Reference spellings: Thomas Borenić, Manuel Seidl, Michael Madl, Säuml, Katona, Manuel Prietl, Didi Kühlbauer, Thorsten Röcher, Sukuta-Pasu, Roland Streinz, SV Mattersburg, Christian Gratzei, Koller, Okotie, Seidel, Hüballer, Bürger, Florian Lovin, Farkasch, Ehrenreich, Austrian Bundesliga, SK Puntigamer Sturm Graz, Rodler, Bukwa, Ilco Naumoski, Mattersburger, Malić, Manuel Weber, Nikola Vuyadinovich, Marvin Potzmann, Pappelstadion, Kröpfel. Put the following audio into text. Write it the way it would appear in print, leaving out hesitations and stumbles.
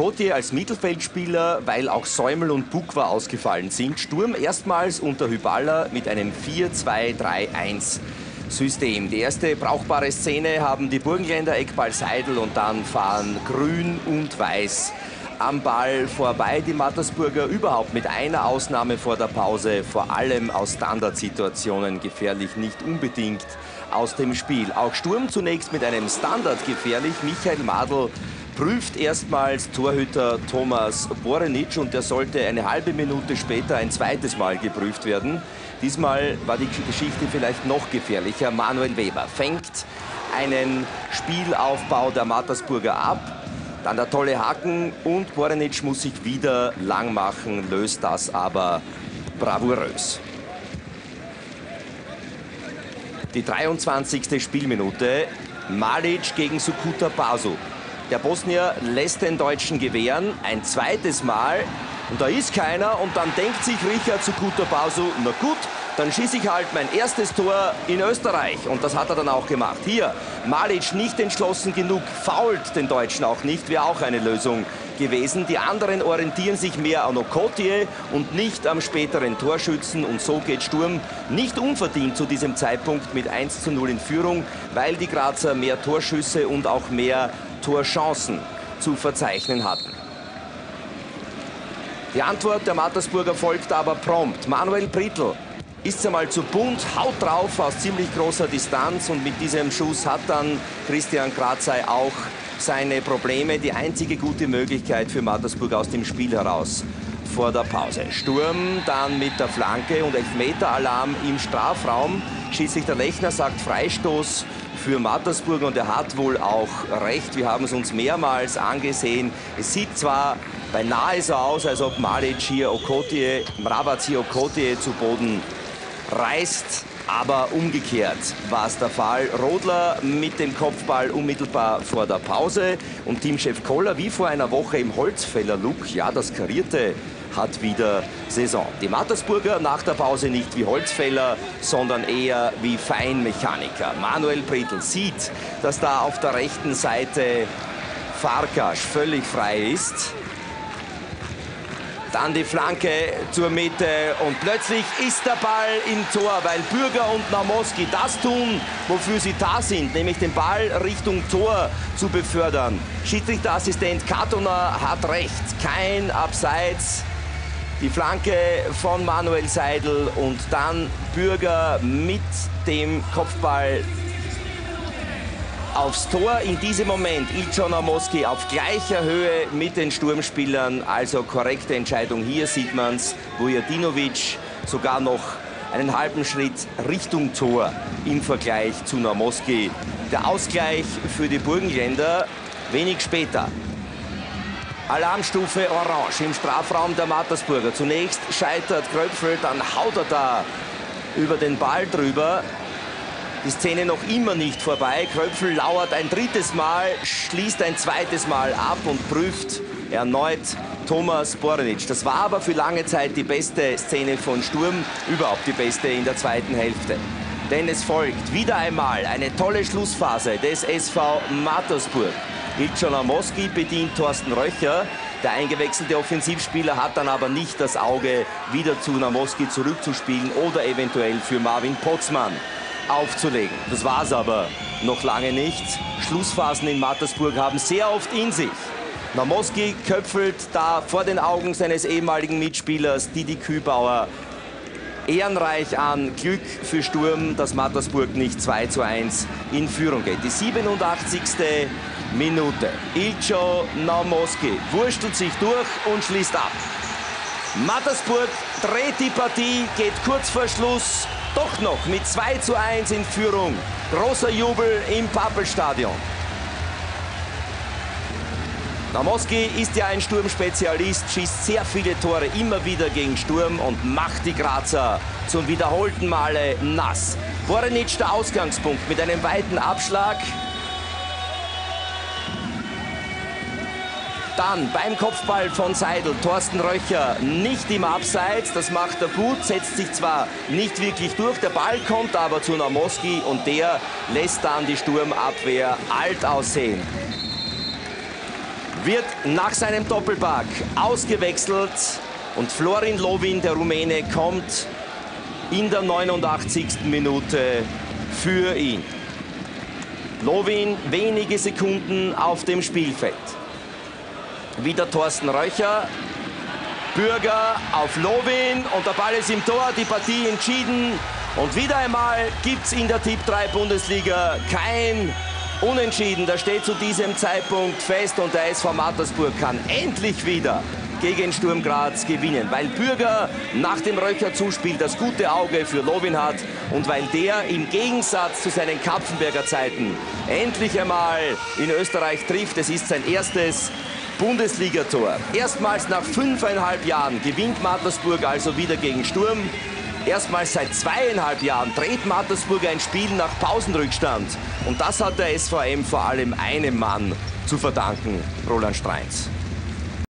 Okotie als Mittelfeldspieler, weil auch Säuml und Bukwa ausgefallen sind. Sturm erstmals unter Hüballer mit einem 4-2-3-1. System. Die erste brauchbare Szene haben die Burgenländer, Eckball Seidel und dann fahren grün und weiß am Ball vorbei. Die Mattersburger überhaupt mit einer Ausnahme vor der Pause, vor allem aus Standardsituationen gefährlich, nicht unbedingt aus dem Spiel. Auch Sturm zunächst mit einem Standard gefährlich. Michael Madl prüft erstmals Torhüter Thomas Borenić und der sollte eine halbe Minute später ein zweites Mal geprüft werden. Diesmal war die Geschichte vielleicht noch gefährlicher. Manuel Weber fängt einen Spielaufbau der Mattersburger ab. Dann der tolle Haken und Borenić muss sich wieder lang machen, löst das aber bravourös. Die 23. Spielminute, Malić gegen Sukuta-Pasu. Der Bosnier lässt den Deutschen gewähren, ein zweites Mal. Und da ist keiner und dann denkt sich Richard Sukuta-Pasu, na gut, dann schieße ich halt mein erstes Tor in Österreich. Und das hat er dann auch gemacht. Hier, Malić nicht entschlossen genug, fault den Deutschen auch nicht, wäre auch eine Lösung gewesen. Die anderen orientieren sich mehr an Okotie und nicht am späteren Torschützen. Und so geht Sturm nicht unverdient zu diesem Zeitpunkt mit 1:0 in Führung, weil die Grazer mehr Torschüsse und auch mehr Torchancen zu verzeichnen hatten. Die Antwort der Mattersburger folgt aber prompt. Manuel Prietl ist einmal zu bunt, haut drauf aus ziemlich großer Distanz und mit diesem Schuss hat dann Christian Gratzei auch seine Probleme. Die einzige gute Möglichkeit für Mattersburg aus dem Spiel heraus vor der Pause. Sturm dann mit der Flanke und Elfmeter-Alarm im Strafraum. Schließlich der Lechner sagt Freistoß für Mattersburg und er hat wohl auch recht. Wir haben es uns mehrmals angesehen. Es sieht zwar beinahe so aus, als ob Malić hier Okotie, Okotie zu Boden reißt, aber umgekehrt war es der Fall. Rodler mit dem Kopfball unmittelbar vor der Pause und Teamchef Koller wie vor einer Woche im Holzfäller-Look. Ja, das karierte hat wieder Saison. Die Mattersburger nach der Pause nicht wie Holzfäller, sondern eher wie Feinmechaniker. Manuel Prietl sieht, dass da auf der rechten Seite Farkasch völlig frei ist. Dann die Flanke zur Mitte und plötzlich ist der Ball im Tor, weil Bürger und Naumoski das tun, wofür sie da sind, nämlich den Ball Richtung Tor zu befördern. Schiedsrichterassistent Katona hat recht, kein Abseits. Die Flanke von Manuel Seidl und dann Bürger mit dem Kopfball aufs Tor. In diesem Moment Ilco Naumoski auf gleicher Höhe mit den Sturmspielern, also korrekte Entscheidung. Hier sieht man es, Vujadinovic sogar noch einen halben Schritt Richtung Tor im Vergleich zu Naumoski. Der Ausgleich für die Burgenländer wenig später. Alarmstufe Orange im Strafraum der Mattersburger. Zunächst scheitert Kröpfel, dann haut er da über den Ball drüber. Die Szene noch immer nicht vorbei. Kröpfel lauert ein drittes Mal, schließt ein zweites Mal ab und prüft erneut Thomas Borenić. Das war aber für lange Zeit die beste Szene von Sturm, überhaupt die beste in der zweiten Hälfte. Denn es folgt wieder einmal eine tolle Schlussphase des SV Mattersburg. Ilco Naumoski bedient Thorsten Röcher. Der eingewechselte Offensivspieler hat dann aber nicht das Auge, wieder zu Naumoski zurückzuspielen oder eventuell für Marvin Potzmann aufzulegen. Das war es aber noch lange nicht. Schlussphasen in Mattersburg haben sehr oft in sich. Naumoski köpfelt da vor den Augen seines ehemaligen Mitspielers Didi Kühlbauer ehrenreich an. Glück für Sturm, dass Mattersburg nicht 2:1 in Führung geht. Die 87. Minute. Ilco Naumoski wurstelt sich durch und schließt ab. Mattersburg dreht die Partie, geht kurz vor Schluss doch noch mit 2:1 in Führung. Großer Jubel im Pappelstadion. Naumoski ist ja ein Sturmspezialist, schießt sehr viele Tore immer wieder gegen Sturm und macht die Grazer zum wiederholten Male nass. Borenić der Ausgangspunkt mit einem weiten Abschlag. Dann beim Kopfball von Seidel, Thorsten Röcher nicht im Abseits, das macht er gut, setzt sich zwar nicht wirklich durch, der Ball kommt aber zu Naumoski und der lässt dann die Sturmabwehr alt aussehen. wird nach seinem Doppelpack ausgewechselt und Florian Lovin, der Rumäne, kommt in der 89. Minute für ihn. Lovin wenige Sekunden auf dem Spielfeld. Wieder Thorsten Röcher, Bürger auf Lovin und der Ball ist im Tor, die Partie entschieden. Und wieder einmal gibt es in der Tipp 3 Bundesliga kein Unentschieden. Da steht zu diesem Zeitpunkt fest und der SV Mattersburg kann endlich wieder gegen Sturm Graz gewinnen, weil Bürger nach dem Röcher-Zuspiel das gute Auge für Lovin hat und weil der im Gegensatz zu seinen Kapfenberger Zeiten endlich einmal in Österreich trifft. Es ist sein erstes Bundesligator. Erstmals nach 5,5 Jahren gewinnt Mattersburg also wieder gegen Sturm. Erstmals seit 2,5 Jahren dreht Mattersburg ein Spiel nach Pausenrückstand. Und das hat der SVM vor allem einem Mann zu verdanken, Roland Streinz.